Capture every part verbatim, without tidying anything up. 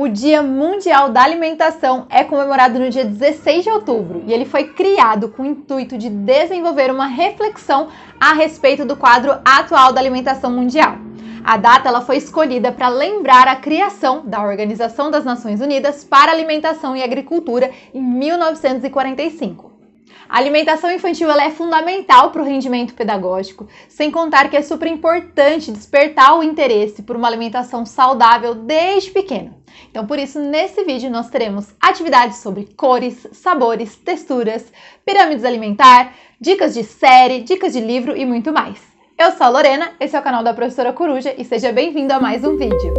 O Dia Mundial da Alimentação é comemorado no dia dezesseis de outubro e ele foi criado com o intuito de desenvolver uma reflexão a respeito do quadro atual da alimentação mundial. A data ela foi escolhida para lembrar a criação da Organização das Nações Unidas para Alimentação e Agricultura em mil novecentos e quarenta e cinco. A alimentação infantil ela é fundamental para o rendimento pedagógico, sem contar que é super importante despertar o interesse por uma alimentação saudável desde pequeno. Então, por isso, nesse vídeo nós teremos atividades sobre cores, sabores, texturas, pirâmides alimentar, dicas de série, dicas de livro e muito mais. Eu sou a Lorena, esse é o canal da Professora Coruja e seja bem-vindo a mais um vídeo.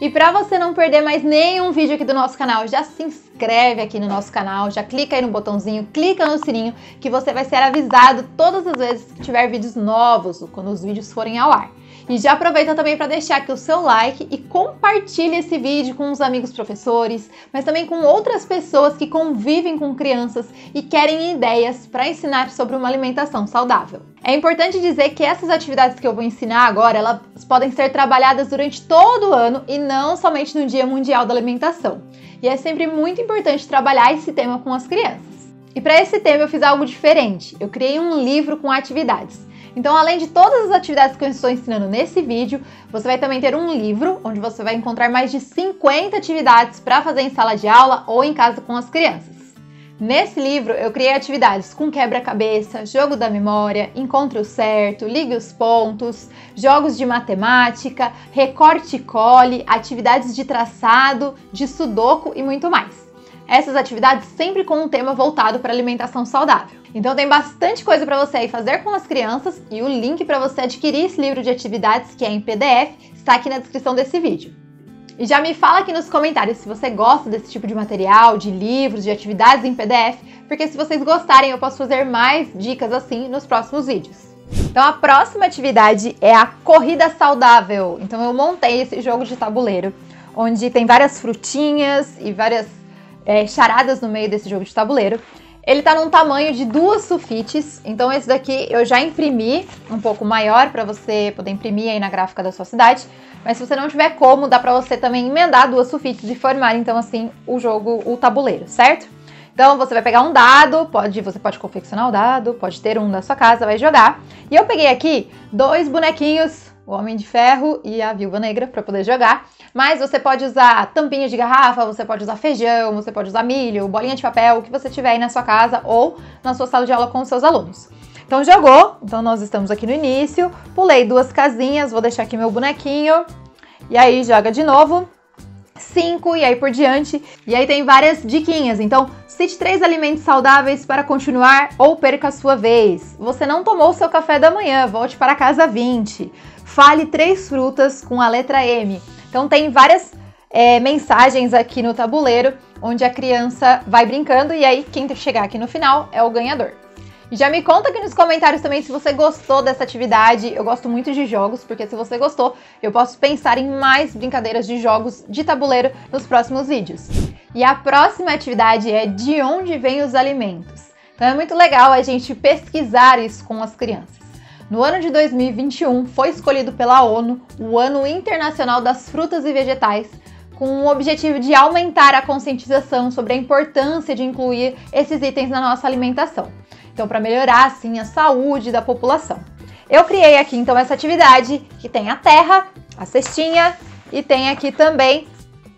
E para você não perder mais nenhum vídeo aqui do nosso canal, já se inscreve aqui no nosso canal, já clica aí no botãozinho, clica no sininho, que você vai ser avisado todas as vezes que tiver vídeos novos, ou quando os vídeos forem ao ar. E já aproveita também para deixar aqui o seu like e compartilha esse vídeo com os amigos professores, mas também com outras pessoas que convivem com crianças e querem ideias para ensinar sobre uma alimentação saudável. É importante dizer que essas atividades que eu vou ensinar agora, elas podem ser trabalhadas durante todo o ano e não somente no Dia Mundial da Alimentação. E é sempre muito importante trabalhar esse tema com as crianças. E para esse tema eu fiz algo diferente, eu criei um livro com atividades. Então, além de todas as atividades que eu estou ensinando nesse vídeo, você vai também ter um livro onde você vai encontrar mais de cinquenta atividades para fazer em sala de aula ou em casa com as crianças. Nesse livro, eu criei atividades com quebra-cabeça, jogo da memória, encontre o certo, ligue os pontos, jogos de matemática, recorte e cole, atividades de traçado, de sudoku e muito mais. Essas atividades sempre com um tema voltado para alimentação saudável. Então tem bastante coisa para você aí fazer com as crianças e o link para você adquirir esse livro de atividades, que é em P D F, está aqui na descrição desse vídeo. E já me fala aqui nos comentários se você gosta desse tipo de material, de livros, de atividades em P D F, porque se vocês gostarem eu posso fazer mais dicas assim nos próximos vídeos. Então a próxima atividade é a corrida saudável. Então eu montei esse jogo de tabuleiro, onde tem várias frutinhas e várias é, charadas no meio desse jogo de tabuleiro. Ele tá num tamanho de duas sulfites, então esse daqui eu já imprimi um pouco maior para você poder imprimir aí na gráfica da sua cidade, mas se você não tiver como, dá para você também emendar duas sulfites e formar então assim o jogo, o tabuleiro, certo? Então você vai pegar um dado, pode, você pode confeccionar o dado, pode ter um da sua casa, vai jogar. E eu peguei aqui dois bonequinhos, o Homem de Ferro e a Viúva Negra, para poder jogar. Mas você pode usar tampinha de garrafa, você pode usar feijão, você pode usar milho, bolinha de papel, o que você tiver aí na sua casa ou na sua sala de aula com os seus alunos. Então jogou, então nós estamos aqui no início, pulei duas casinhas, vou deixar aqui meu bonequinho, e aí joga de novo, cinco e aí por diante. E aí tem várias diquinhas, então cite três alimentos saudáveis para continuar ou perca a sua vez. Você não tomou seu café da manhã, volte para casa vinte. Fale três frutas com a letra M. Então tem várias é, mensagens aqui no tabuleiro, onde a criança vai brincando e aí quem chegar aqui no final é o ganhador. E já me conta aqui nos comentários também se você gostou dessa atividade. Eu gosto muito de jogos, porque se você gostou, eu posso pensar em mais brincadeiras de jogos de tabuleiro nos próximos vídeos. E a próxima atividade é de onde vêm os alimentos. Então é muito legal a gente pesquisar isso com as crianças. No ano de dois mil e vinte e um, foi escolhido pela ONU o Ano Internacional das Frutas e Vegetais, com o objetivo de aumentar a conscientização sobre a importância de incluir esses itens na nossa alimentação. Então, para melhorar, assim, a saúde da população. Eu criei aqui, então, essa atividade que tem a terra, a cestinha e tem aqui também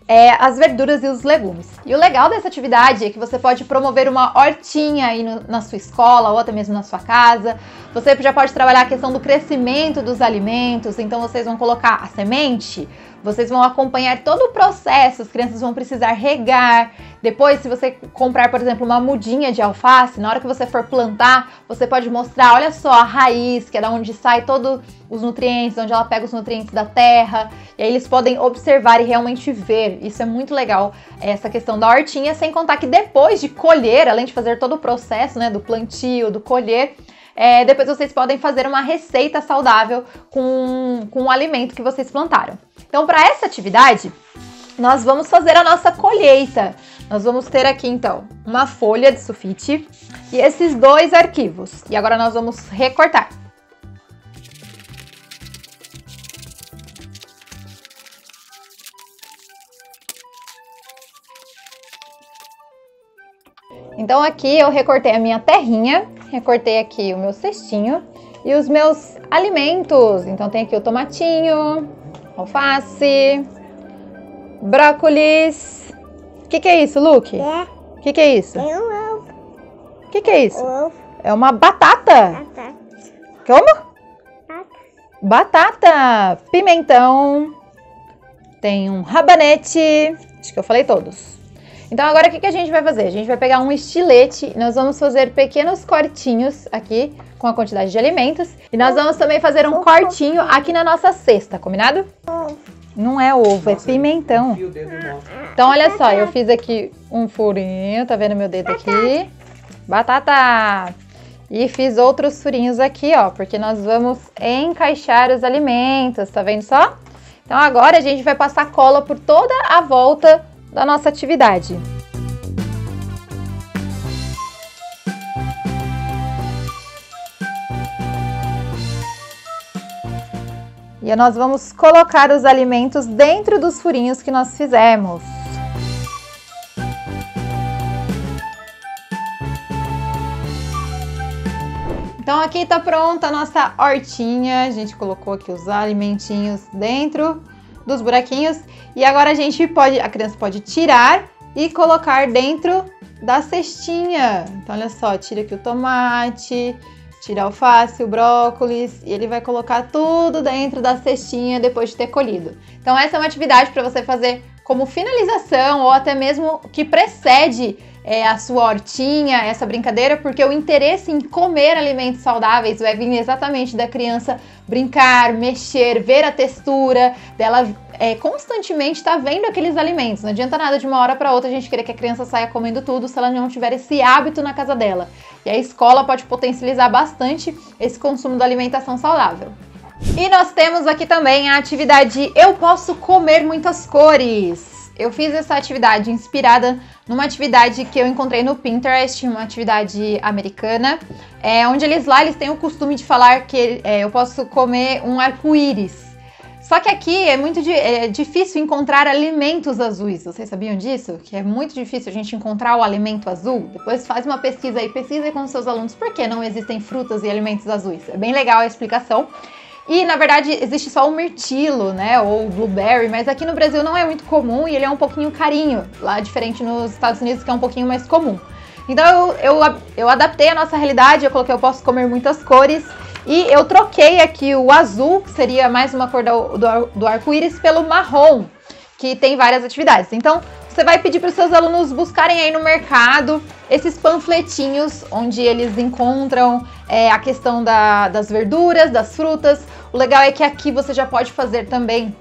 é, as verduras e os legumes. E o legal dessa atividade é que você pode promover uma hortinha aí no, na sua escola ou até mesmo na sua casa. Você já pode trabalhar a questão do crescimento dos alimentos, então vocês vão colocar a semente, vocês vão acompanhar todo o processo, as crianças vão precisar regar. Depois, se você comprar, por exemplo, uma mudinha de alface, na hora que você for plantar, você pode mostrar, olha só, a raiz, que é da onde sai todos os nutrientes, onde ela pega os nutrientes da terra, e aí eles podem observar e realmente ver. Isso é muito legal, essa questão da hortinha, sem contar que depois de colher, além de fazer todo o processo, né, do plantio, do colher, É, depois vocês podem fazer uma receita saudável com, com o alimento que vocês plantaram. Então, para essa atividade, nós vamos fazer a nossa colheita. Nós vamos ter aqui, então, uma folha de sulfite e esses dois arquivos. E agora nós vamos recortar. Então aqui eu recortei a minha terrinha, recortei aqui o meu cestinho e os meus alimentos. Então tem aqui o tomatinho, alface, brócolis. O que que é isso, Luke? O que que é isso? É um ovo. O que que é isso? Um ovo. É uma batata. Batata. Como? Batata, pimentão, tem um rabanete, acho que eu falei todos. Então agora o que a gente vai fazer? A gente vai pegar um estilete, nós vamos fazer pequenos cortinhos aqui com a quantidade de alimentos. E nós vamos também fazer um cortinho aqui na nossa cesta, combinado? Não é ovo, é pimentão. Então olha só, eu fiz aqui um furinho, tá vendo meu dedo aqui? Batata! E fiz outros furinhos aqui, ó, porque nós vamos encaixar os alimentos, tá vendo só? Então agora a gente vai passar cola por toda a volta da nossa atividade. E nós vamos colocar os alimentos dentro dos furinhos que nós fizemos. Então aqui tá pronta a nossa hortinha, a gente colocou aqui os alimentinhos dentro dos buraquinhos e agora a gente pode, a criança pode tirar e colocar dentro da cestinha. Então olha só, tira aqui o tomate, tira a alface, o brócolis e ele vai colocar tudo dentro da cestinha depois de ter colhido. Então essa é uma atividade para você fazer como finalização ou até mesmo que precede É a sua hortinha, essa brincadeira, porque o interesse em comer alimentos saudáveis vai vir exatamente da criança brincar, mexer, ver a textura, dela é, constantemente tá vendo aqueles alimentos. Não adianta nada de uma hora para outra a gente querer que a criança saia comendo tudo se ela não tiver esse hábito na casa dela. E a escola pode potencializar bastante esse consumo da alimentação saudável. E nós temos aqui também a atividade Eu Posso Comer Muitas Cores. Eu fiz essa atividade inspirada numa atividade que eu encontrei no Pinterest, uma atividade americana, é, onde eles lá eles têm o costume de falar que é, eu posso comer um arco-íris. Só que aqui é muito de, é difícil encontrar alimentos azuis. Vocês sabiam disso? Que é muito difícil a gente encontrar o alimento azul. Depois faz uma pesquisa aí, pesquisa aí com os seus alunos por que não existem frutas e alimentos azuis. É bem legal a explicação. E, na verdade, existe só o mirtilo, né, ou o blueberry, mas aqui no Brasil não é muito comum e ele é um pouquinho carinho, lá diferente nos Estados Unidos, que é um pouquinho mais comum. Então, eu, eu, eu adaptei a nossa realidade, eu coloquei eu posso comer muitas cores, e eu troquei aqui o azul, que seria mais uma cor do, do, do arco-íris, pelo marrom, que tem várias atividades. Então, você vai pedir para os seus alunos buscarem aí no mercado esses panfletinhos onde eles encontram é, a questão da, das verduras, das frutas. O legal é que aqui você já pode fazer também,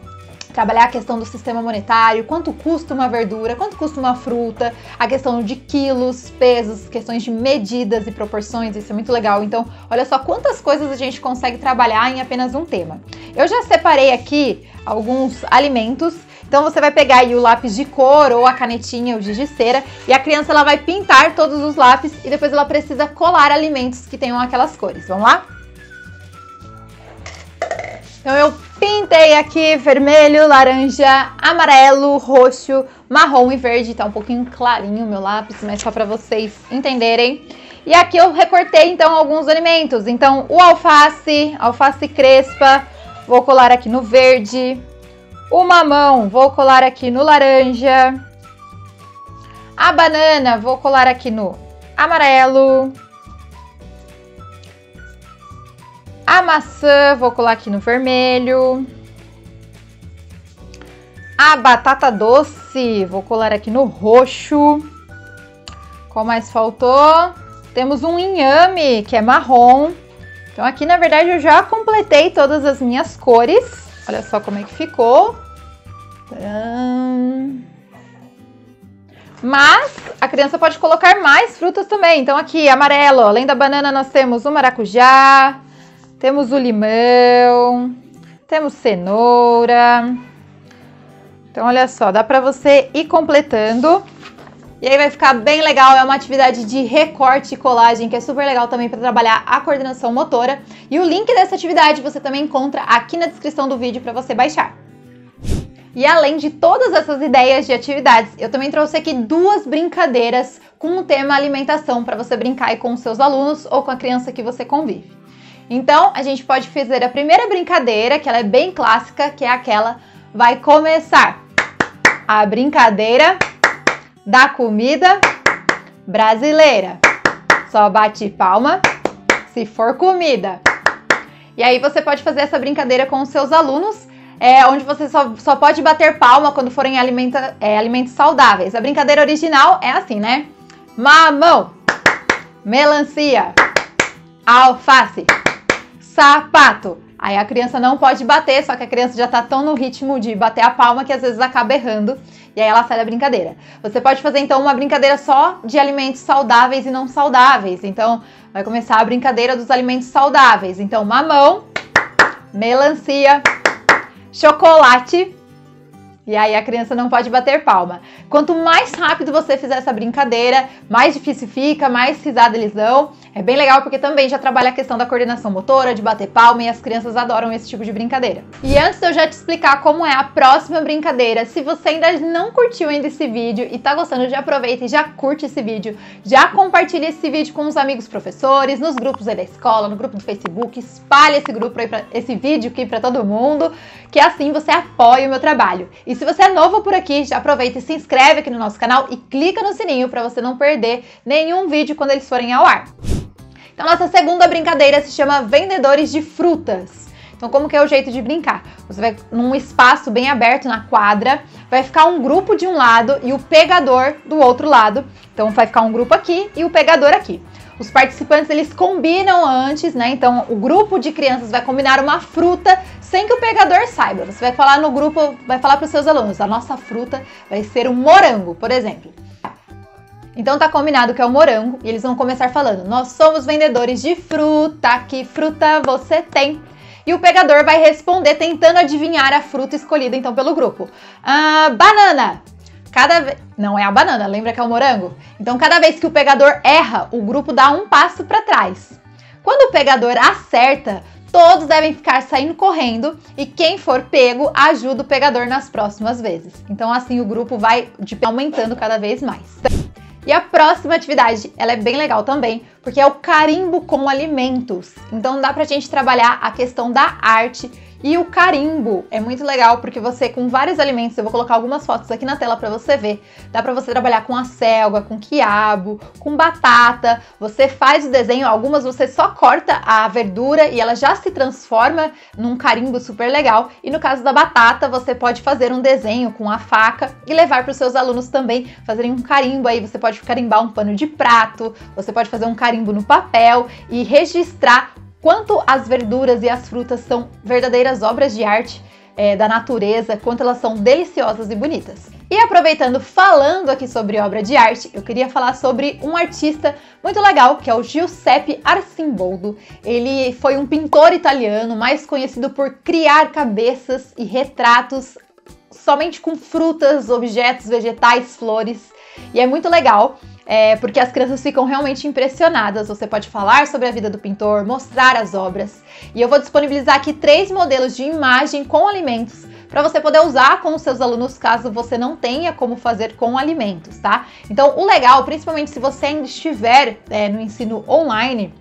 trabalhar a questão do sistema monetário, quanto custa uma verdura, quanto custa uma fruta, a questão de quilos, pesos, questões de medidas e proporções, isso é muito legal. Então, olha só quantas coisas a gente consegue trabalhar em apenas um tema. Eu já separei aqui alguns alimentos. Então você vai pegar aí o lápis de cor ou a canetinha ou giz de cera e a criança ela vai pintar todos os lápis e depois ela precisa colar alimentos que tenham aquelas cores. Vamos lá? Então eu pintei aqui vermelho, laranja, amarelo, roxo, marrom e verde. Tá um pouquinho clarinho o meu lápis, mas só para vocês entenderem. E aqui eu recortei então alguns alimentos. Então o alface, alface crespa, vou colar aqui no verde. O mamão, vou colar aqui no laranja. A banana, vou colar aqui no amarelo. A maçã, vou colar aqui no vermelho. A batata doce, vou colar aqui no roxo. Qual mais faltou? Temos um inhame, que é marrom. Então aqui, na verdade, eu já completei todas as minhas cores. Olha só como é que ficou. Mas a criança pode colocar mais frutas também. Então aqui, amarelo, além da banana, nós temos o maracujá, temos o limão, temos cenoura. Então olha só, dá pra você ir completando. E aí vai ficar bem legal, é uma atividade de recorte e colagem, que é super legal também para trabalhar a coordenação motora. E o link dessa atividade você também encontra aqui na descrição do vídeo para você baixar. E além de todas essas ideias de atividades, eu também trouxe aqui duas brincadeiras com o tema alimentação para você brincar aí com os seus alunos ou com a criança que você convive. Então, a gente pode fazer a primeira brincadeira, que ela é bem clássica, que é aquela vai começar. A brincadeira da comida brasileira. Só bate palma se for comida. E aí você pode fazer essa brincadeira com os seus alunos, é, onde você só, só pode bater palma quando forem alimenta, é, alimentos saudáveis. A brincadeira original é assim, né? Mamão, melancia, alface, sapato. Aí a criança não pode bater, só que a criança já tá tão no ritmo de bater a palma que às vezes acaba errando e aí ela sai da brincadeira. Você pode fazer então uma brincadeira só de alimentos saudáveis e não saudáveis. Então vai começar a brincadeira dos alimentos saudáveis. Então mamão, melancia, chocolate. E aí a criança não pode bater palma. Quanto mais rápido você fizer essa brincadeira, mais difícil fica, mais risada eles dão. É bem legal porque também já trabalha a questão da coordenação motora, de bater palma, e as crianças adoram esse tipo de brincadeira. E antes de eu já te explicar como é a próxima brincadeira, se você ainda não curtiu ainda esse vídeo e tá gostando, já aproveita e já curte esse vídeo, já compartilha esse vídeo com os amigos professores, nos grupos aí da escola, no grupo do Facebook, espalha esse, grupo aí pra, esse vídeo aqui pra todo mundo, que assim você apoia o meu trabalho. E se você é novo por aqui, já aproveita e se inscreve aqui no nosso canal e clica no sininho para você não perder nenhum vídeo quando eles forem ao ar. Então, nossa segunda brincadeira se chama Vendedores de Frutas. Então, como que é o jeito de brincar? Você vai num espaço bem aberto na quadra, vai ficar um grupo de um lado e o pegador do outro lado. Então, vai ficar um grupo aqui e o pegador aqui. Os participantes, eles combinam antes, né? Então, o grupo de crianças vai combinar uma fruta sem que o pegador saiba. Você vai falar no grupo, vai falar para os seus alunos, a nossa fruta vai ser um morango, por exemplo. Então, tá combinado que é o morango e eles vão começar falando, nós somos vendedores de fruta, que fruta você tem? E o pegador vai responder tentando adivinhar a fruta escolhida, então, pelo grupo. Ah, banana! Cada vez... Não é a banana, lembra que é o morango? Então, cada vez que o pegador erra, o grupo dá um passo para trás. Quando o pegador acerta, todos devem ficar saindo correndo e quem for pego ajuda o pegador nas próximas vezes. Então, assim, o grupo vai aumentando cada vez mais. E a próxima atividade, ela é bem legal também, porque é o carimbo com alimentos. Então, dá pra gente trabalhar a questão da arte. E o carimbo é muito legal porque você, com vários alimentos, eu vou colocar algumas fotos aqui na tela para você ver, dá para você trabalhar com a acelga, com quiabo, com batata, você faz o desenho, algumas você só corta a verdura e ela já se transforma num carimbo super legal. E no caso da batata, você pode fazer um desenho com a faca e levar para os seus alunos também fazerem um carimbo aí, você pode carimbar um pano de prato, você pode fazer um carimbo no papel e registrar quanto as verduras e as frutas são verdadeiras obras de arte é, da natureza, quanto elas são deliciosas e bonitas. E aproveitando, falando aqui sobre obra de arte, eu queria falar sobre um artista muito legal, que é o Giuseppe Arcimboldo. Ele foi um pintor italiano, mais conhecido por criar cabeças e retratos somente com frutas, objetos, vegetais, flores. E é muito legal. É, porque as crianças ficam realmente impressionadas. Você pode falar sobre a vida do pintor, mostrar as obras. E eu vou disponibilizar aqui três modelos de imagem com alimentos para você poder usar com os seus alunos caso você não tenha como fazer com alimentos, tá? Então, o legal, principalmente se você ainda estiver é, no ensino online,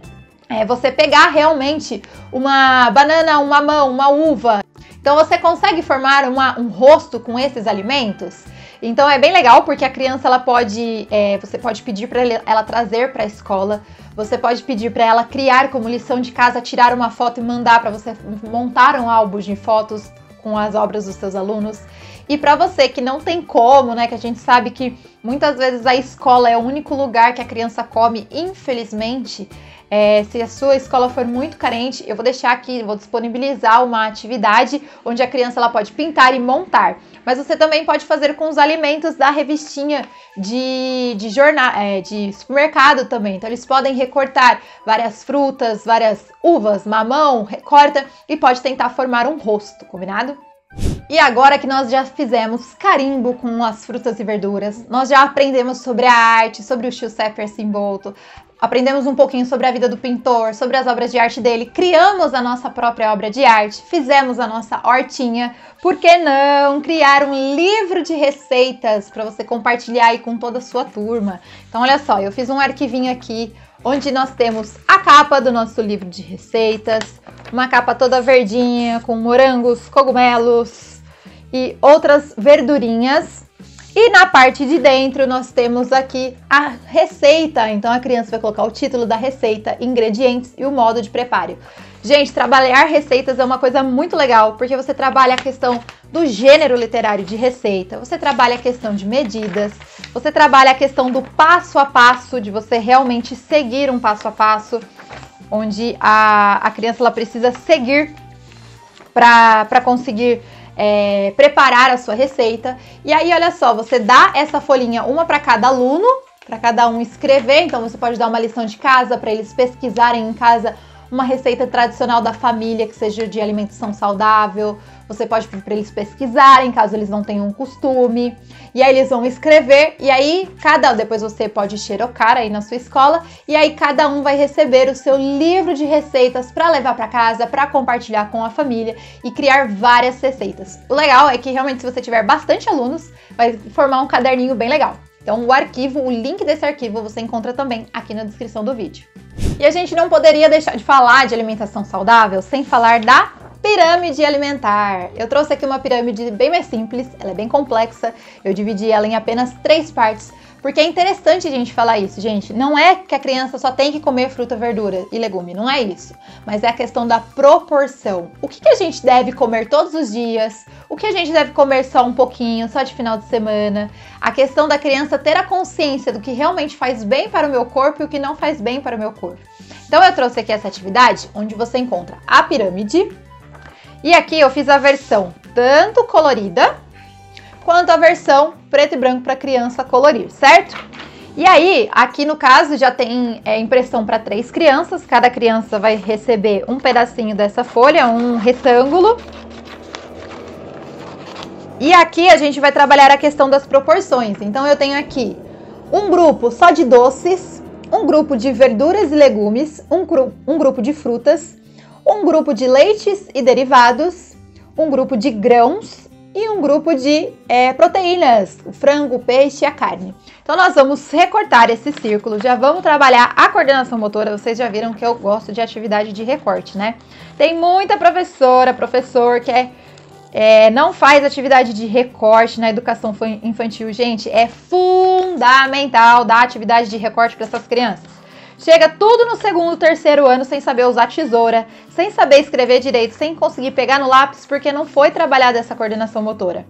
é você pegar realmente uma banana, um mamão, uma uva. Então, você consegue formar uma, um rosto com esses alimentos? Então é bem legal porque a criança ela pode, é, você pode pedir para ela trazer para a escola, você pode pedir para ela criar como lição de casa, tirar uma foto e mandar para você montar um álbum de fotos com as obras dos seus alunos. E para você que não tem como, né, que a gente sabe que muitas vezes a escola é o único lugar que a criança come, infelizmente, é, se a sua escola for muito carente, eu vou deixar aqui, vou disponibilizar uma atividade onde a criança ela pode pintar e montar. Mas você também pode fazer com os alimentos da revistinha de, de, jornal, é, de supermercado também. Então eles podem recortar várias frutas, várias uvas, mamão, recorta e pode tentar formar um rosto, combinado? E agora que nós já fizemos carimbo com as frutas e verduras, nós já aprendemos sobre a arte, sobre o Giuseppe Arcimboldo, Aprendemos um pouquinho sobre a vida do pintor, sobre as obras de arte dele, criamos a nossa própria obra de arte, fizemos a nossa hortinha. Por que não criar um livro de receitas para você compartilhar aí com toda a sua turma? Então olha só, eu fiz um arquivinho aqui onde nós temos a capa do nosso livro de receitas, uma capa toda verdinha com morangos, cogumelos e outras verdurinhas. E na parte de dentro nós temos aqui a receita, então a criança vai colocar o título da receita, ingredientes e o modo de preparo. Gente, trabalhar receitas é uma coisa muito legal, porque você trabalha a questão do gênero literário de receita, você trabalha a questão de medidas, você trabalha a questão do passo a passo, de você realmente seguir um passo a passo, onde a, a criança ela precisa seguir para conseguir... É, preparar a sua receita. E aí olha só, você dá essa folhinha, uma para cada aluno, para cada um escrever. Então você pode dar uma lição de casa para eles pesquisarem em casa uma receita tradicional da família que seja de alimentação saudável. Você pode pedir para eles pesquisarem caso eles não tenham costume, e aí eles vão escrever, e aí cada um, depois você pode xerocar aí na sua escola, e aí cada um vai receber o seu livro de receitas para levar para casa, para compartilhar com a família e criar várias receitas. O legal é que realmente, se você tiver bastante alunos, vai formar um caderninho bem legal. Então o arquivo, o link desse arquivo você encontra também aqui na descrição do vídeo. E a gente não poderia deixar de falar de alimentação saudável sem falar da pirâmide alimentar. Eu trouxe aqui uma pirâmide bem mais simples, ela é bem complexa, eu dividi ela em apenas três partes, porque é interessante a gente falar isso, gente. Não é que a criança só tem que comer fruta, verdura e legume, não é isso. Mas é a questão da proporção. O que, que a gente deve comer todos os dias? O que a gente deve comer só um pouquinho, só de final de semana? A questão da criança ter a consciência do que realmente faz bem para o meu corpo e o que não faz bem para o meu corpo. Então eu trouxe aqui essa atividade, onde você encontra a pirâmide. E aqui eu fiz a versão tanto colorida, quanto a versão preto e branco para criança colorir, certo? E aí, aqui no caso já tem é, impressão para três crianças, cada criança vai receber um pedacinho dessa folha, um retângulo. E aqui a gente vai trabalhar a questão das proporções, então eu tenho aqui um grupo só de doces, um grupo de verduras e legumes, um, gru um grupo de frutas, um grupo de leites e derivados, um grupo de grãos e um grupo de é, proteínas, o frango, o peixe e a carne. Então nós vamos recortar esse círculo, já vamos trabalhar a coordenação motora, vocês já viram que eu gosto de atividade de recorte, né? Tem muita professora, professor que é, é, não faz atividade de recorte na educação infantil. Gente, é fundamental dar atividade de recorte para essas crianças. Chega tudo no segundo, terceiro ano sem saber usar tesoura, sem saber escrever direito, sem conseguir pegar no lápis porque não foi trabalhada essa coordenação motora.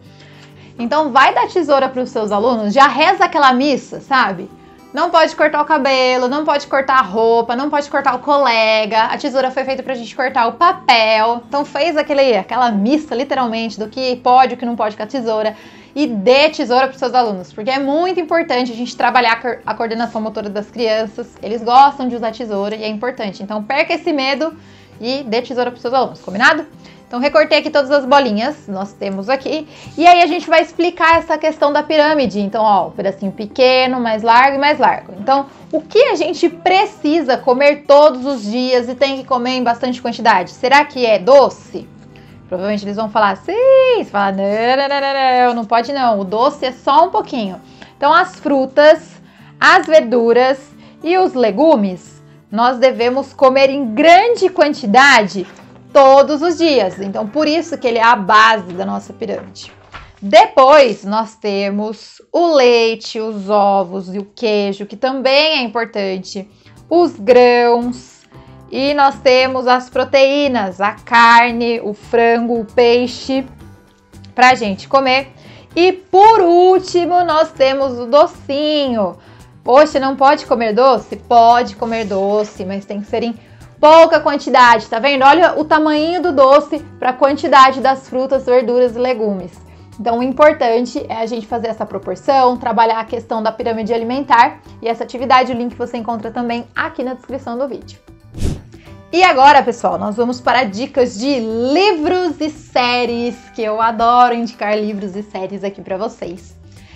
Então vai dar tesoura para os seus alunos, já reza aquela missa, sabe? Não pode cortar o cabelo, não pode cortar a roupa, não pode cortar o colega. A tesoura foi feita pra gente cortar o papel. Então fez aquele, aquela missa, literalmente, do que pode, o que não pode com a tesoura. E dê tesoura pros seus alunos, porque é muito importante a gente trabalhar a coordenação motora das crianças. Eles gostam de usar tesoura e é importante. Então perca esse medo e dê tesoura pros seus alunos, combinado? Então recortei aqui todas as bolinhas, nós temos aqui, e aí a gente vai explicar essa questão da pirâmide. Então ó, um pedacinho pequeno, mais largo e mais largo. Então o que a gente precisa comer todos os dias e tem que comer em bastante quantidade? Será que é doce? Provavelmente eles vão falar sim, você fala não, não, não, não, não pode não, o doce é só um pouquinho. Então as frutas, as verduras e os legumes nós devemos comer em grande quantidade todos os dias, então por isso que ele é a base da nossa pirâmide. Depois nós temos o leite, os ovos e o queijo, que também é importante, os grãos, e nós temos as proteínas, a carne, o frango, o peixe, pra gente comer. E por último nós temos o docinho. Poxa, não pode comer doce? Pode comer doce, mas tem que ser em pouca quantidade, tá vendo? Olha o tamanho do doce para a quantidade das frutas, verduras e legumes. Então o importante é a gente fazer essa proporção, trabalhar a questão da pirâmide alimentar, e essa atividade, o link você encontra também aqui na descrição do vídeo. E agora, pessoal, nós vamos para dicas de livros e séries, que eu adoro indicar livros e séries aqui para vocês.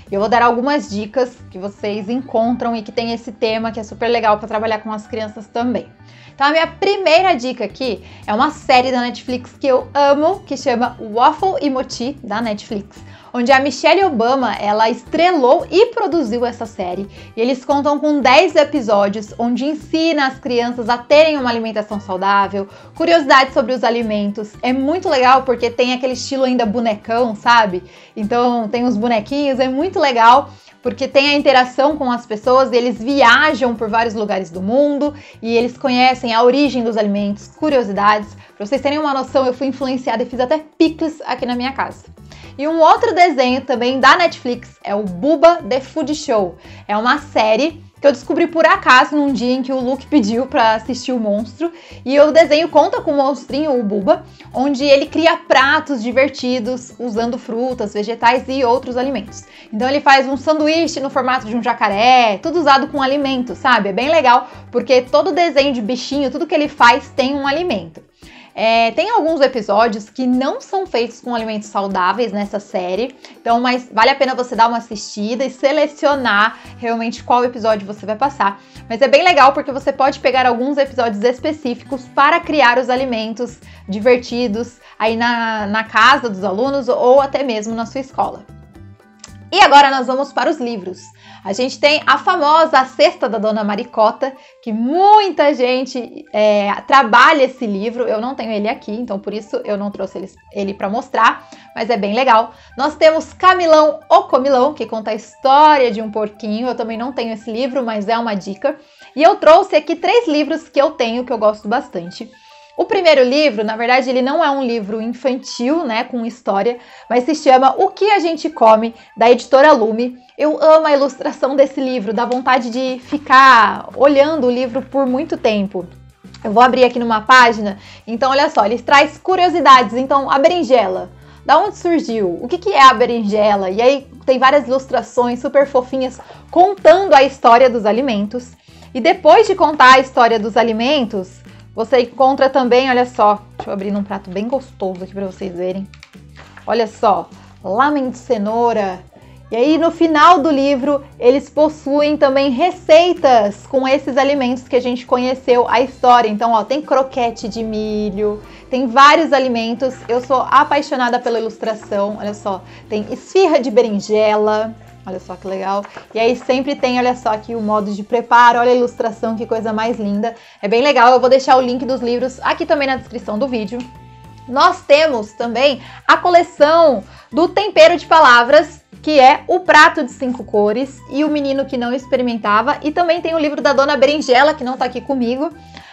Eu vou dar algumas dicas que vocês encontram e que tem esse tema que é super legal para trabalhar com as crianças também. Então a minha primeira dica aqui é uma série da Netflix que eu amo, que chama Waffle e Mochi, da Netflix, onde a Michelle Obama, ela estrelou e produziu essa série. E eles contam com dez episódios, onde ensina as crianças a terem uma alimentação saudável, curiosidades sobre os alimentos. É muito legal porque tem aquele estilo ainda bonecão, sabe? Então tem os bonequinhos, é muito legal. Porque tem a interação com as pessoas, e eles viajam por vários lugares do mundo e eles conhecem a origem dos alimentos, curiosidades. Para vocês terem uma noção, eu fui influenciada e fiz até picles aqui na minha casa. E um outro desenho também da Netflix é o Buba The Food Show. É uma série que eu descobri por acaso num dia em que o Luke pediu pra assistir o monstro, e o desenho conta com o monstrinho, o Buba, onde ele cria pratos divertidos usando frutas, vegetais e outros alimentos. Então ele faz um sanduíche no formato de um jacaré, tudo usado com alimento, sabe? É bem legal, porque todo desenho de bichinho, tudo que ele faz tem um alimento. É, tem alguns episódios que não são feitos com alimentos saudáveis nessa série, então mas vale a pena você dar uma assistida e selecionar realmente qual episódio você vai passar. Mas é bem legal porque você pode pegar alguns episódios específicos para criar os alimentos divertidos aí na, na casa dos alunos ou até mesmo na sua escola. E agora nós vamos para os livros. A gente tem a famosa A Cesta da Dona Maricota, que muita gente é, trabalha esse livro. Eu não tenho ele aqui, então por isso eu não trouxe ele, ele para mostrar, mas é bem legal. Nós temos Camilão, o Comilão, que conta a história de um porquinho. Eu também não tenho esse livro, mas é uma dica. E eu trouxe aqui três livros que eu tenho, que eu gosto bastante. O primeiro livro, na verdade, ele não é um livro infantil, né, com história, mas se chama O Que A Gente Come, da editora Lume. Eu amo a ilustração desse livro, dá vontade de ficar olhando o livro por muito tempo. Eu vou abrir aqui numa página, então olha só, ele traz curiosidades. Então, a berinjela, da onde surgiu? O que que é a berinjela? E aí tem várias ilustrações super fofinhas contando a história dos alimentos. E depois de contar a história dos alimentos, você encontra também, olha só, deixa eu abrir num prato bem gostoso aqui para vocês verem. Olha só, lamen de cenoura. E aí no final do livro eles possuem também receitas com esses alimentos que a gente conheceu a história. Então, ó, tem croquete de milho, tem vários alimentos. Eu sou apaixonada pela ilustração, olha só. Tem esfirra de berinjela, olha só que legal. E aí sempre tem, olha só aqui o modo de preparo, olha a ilustração, que coisa mais linda. É bem legal, eu vou deixar o link dos livros aqui também na descrição do vídeo. Nós temos também a coleção do Tempero de Palavras, que é O Prato de Cinco Cores e O Menino que Não Experimentava. E também tem o livro da Dona Berinjela, que não tá aqui comigo,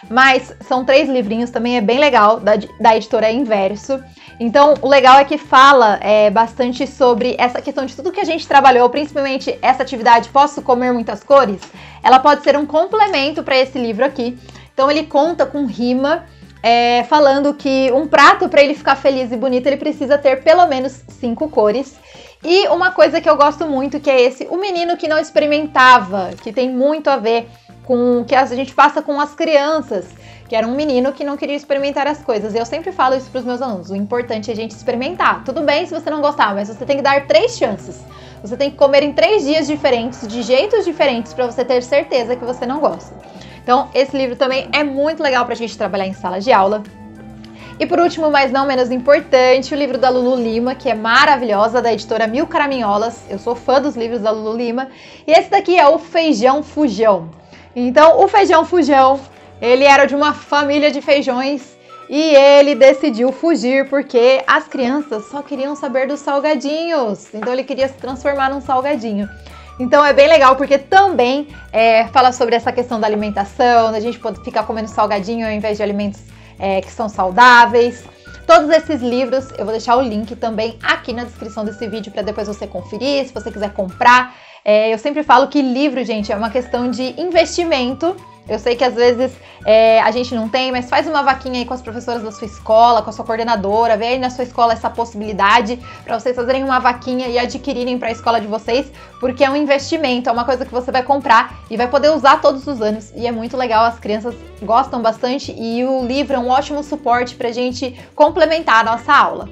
mas são três livrinhos, também é bem legal, da, da editora Inverso. Então, o legal é que fala é, bastante sobre essa questão de tudo que a gente trabalhou, principalmente essa atividade Posso Comer Muitas Cores? Ela pode ser um complemento para esse livro aqui. Então, ele conta com rima, é, falando que um prato, para ele ficar feliz e bonito, ele precisa ter pelo menos cinco cores. E uma coisa que eu gosto muito, que é esse O Menino que Não Experimentava, que tem muito a ver com o que a gente passa com as crianças, que era um menino que não queria experimentar as coisas. Eu sempre falo isso para os meus alunos, o importante é a gente experimentar. Tudo bem se você não gostar, mas você tem que dar três chances. Você tem que comer em três dias diferentes, de jeitos diferentes, para você ter certeza que você não gosta. Então, esse livro também é muito legal para a gente trabalhar em sala de aula. E por último, mas não menos importante, o livro da Lulu Lima, que é maravilhosa, da editora Mil Caraminholas. Eu sou fã dos livros da Lulu Lima. E esse daqui é o Feijão Fugião. Então, o Feijão Fugião, ele era de uma família de feijões e ele decidiu fugir porque as crianças só queriam saber dos salgadinhos. Então, ele queria se transformar num salgadinho. Então é bem legal porque também é, fala sobre essa questão da alimentação, da gente poder ficar comendo salgadinho ao invés de alimentos é, que são saudáveis. Todos esses livros, eu vou deixar o link também aqui na descrição desse vídeo para depois você conferir, se você quiser comprar. É, eu sempre falo que livro, gente, é uma questão de investimento. Eu sei que às vezes é, a gente não tem, mas faz uma vaquinha aí com as professoras da sua escola, com a sua coordenadora, vê aí na sua escola essa possibilidade para vocês fazerem uma vaquinha e adquirirem para a escola de vocês, porque é um investimento, é uma coisa que você vai comprar e vai poder usar todos os anos, e é muito legal, as crianças gostam bastante e o livro é um ótimo suporte para a gente complementar a nossa aula.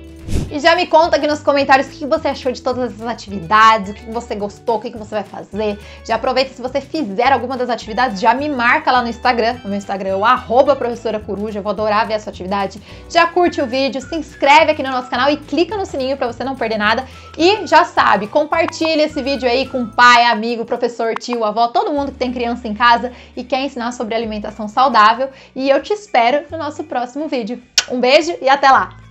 E já me conta aqui nos comentários o que você achou de todas essas atividades, o que você gostou, o que você vai fazer. Já aproveita, se você fizer alguma das atividades, já me marca lá no Instagram. No meu Instagram é o arroba Professora Coruja, eu vou adorar ver a sua atividade. Já curte o vídeo, se inscreve aqui no nosso canal e clica no sininho pra você não perder nada. E já sabe, compartilha esse vídeo aí com pai, amigo, professor, tio, avó, todo mundo que tem criança em casa e quer ensinar sobre alimentação saudável. E eu te espero no nosso próximo vídeo. Um beijo e até lá!